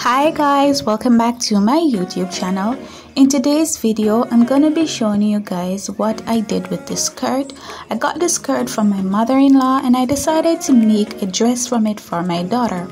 Hi guys, welcome back to my YouTube channel. In today's video I'm gonna be showing you guys what I did with this skirt. I got this skirt from my mother-in-law and I decided to make a dress from it for my daughter.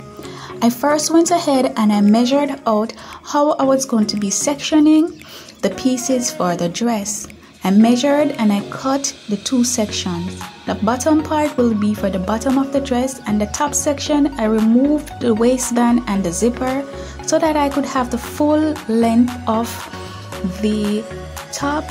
I first went ahead and I measured out how I was going to be sectioning the pieces for the dress. I measured and I cut the two sections. The bottom part will be for the bottom of the dress, and the top section I removed the waistband and the zipper so that I could have the full length of the top.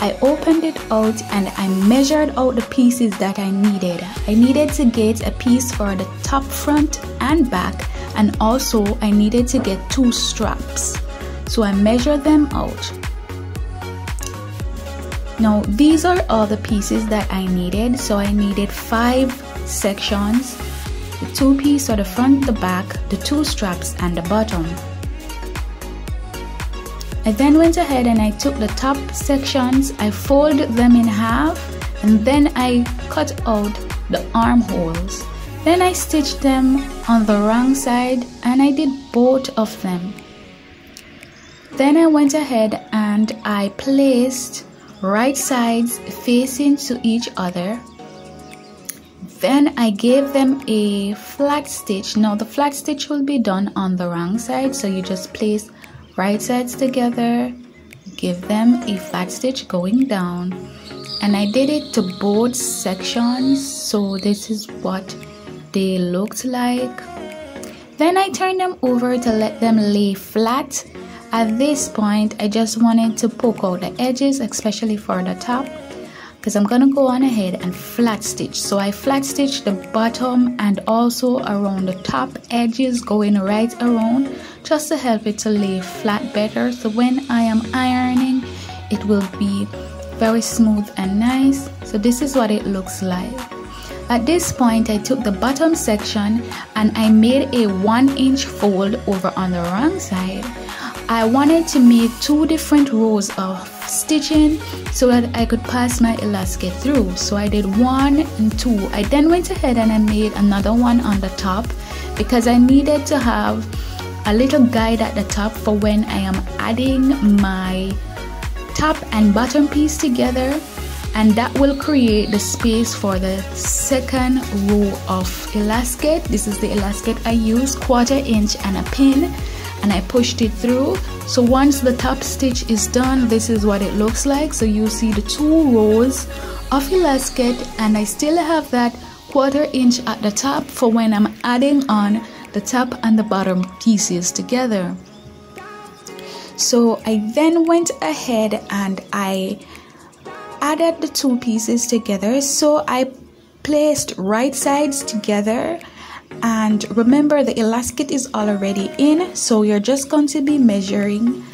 I opened it out and I measured out the pieces that I needed. I needed to get a piece for the top front and back, and also I needed to get two straps. So I measured them out. Now these are all the pieces that I needed. So I needed 5 sections, the two-piece or the front, the back, the two straps and the bottom. I then went ahead and I took the top sections, I folded them in half, and then I cut out the armholes. Then I stitched them on the wrong side and I did both of them. Then I went ahead and I placed right sides facing to each other. Then I gave them a flat stitch. Now the flat stitch will be done on the wrong side, so you just place right sides together, give them a flat stitch going down, and I did it to both sections. So this is what they looked like. Then I turned them over to let them lay flat. At this point, I just wanted to poke out the edges, especially for the top, because I'm gonna go on ahead and flat stitch. So I flat stitched the bottom and also around the top edges, going right around, just to help it to lay flat better. So when I am ironing, it will be very smooth and nice. So this is what it looks like. At this point, I took the bottom section and I made a 1-inch fold over on the wrong side. I wanted to make 2 different rows of stitching so that I could pass my elastic through, so I did 1 and 2. I then went ahead and I made another one on the top because I needed to have a little guide at the top for when I am adding my top and bottom piece together, and that will create the space for the second row of elastic. This is the elastic I used, 1/4 inch and a pin, and I pushed it through. So once the top stitch is done, this is what it looks like. So you see the 2 rows of elastic, and I still have that 1/4 inch at the top for when I'm adding on the top and the bottom pieces together. So I then went ahead and I added the 2 pieces together. So I placed right sides together, and remember the elastic is already in, so you're just going to be measuring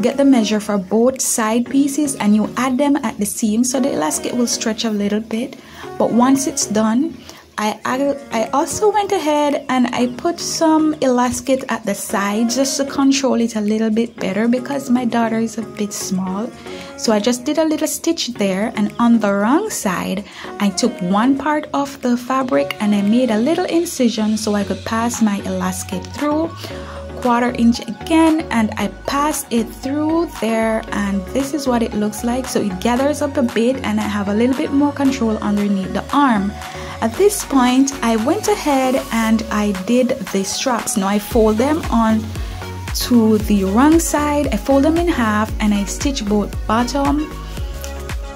get the measure for both side pieces and you add them at the seam, so the elastic will stretch a little bit. But once it's done, I also went ahead and I put some elastic at the side just to control it a little bit better because my daughter is a bit small. So I just did a little stitch there, and on the wrong side I took one part of the fabric and I made a little incision so I could pass my elastic through. 1/4 inch again, and I pass it through there, and this is what it looks like. So it gathers up a bit and I have a little bit more control underneath the arm. At this point I went ahead and I did the straps. Now I fold them on to the wrong side, I fold them in half and I stitch both bottom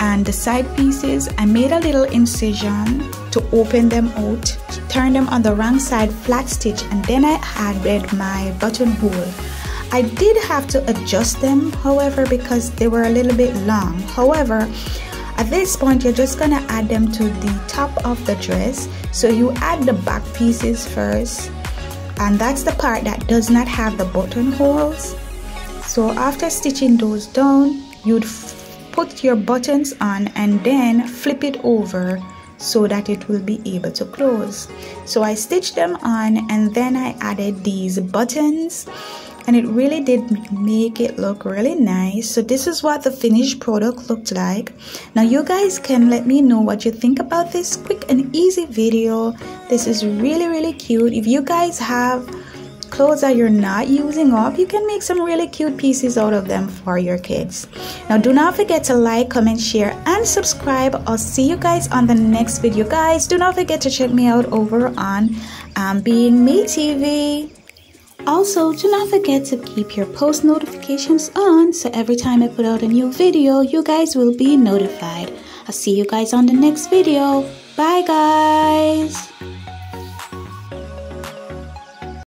and the side pieces. I made a little incision to open them out, turn them on the wrong side, flat stitch, and then I added my buttonhole. I did have to adjust them, however, because they were a little bit long. However, at this point you're just gonna add them to the top of the dress. So you add the back pieces first, and that's the part that does not have the buttonholes. So after stitching those down, you'd put your buttons on and then flip it over so that it will be able to close. So I stitched them on and then I added these buttons, and it really did make it look really nice. So this is what the finished product looked like. Now you guys can let me know what you think about this quick and easy video. This is really cute. If you guys have clothes that you're not using up, you can make some really cute pieces out of them for your kids. Now do not forget to like, comment, share and subscribe. I'll see you guys on the next video. Guys, do not forget to check me out over on Being Me TV. Also, do not forget to keep your post notifications on, so every time I put out a new video, you guys will be notified. I'll see you guys on the next video. Bye guys!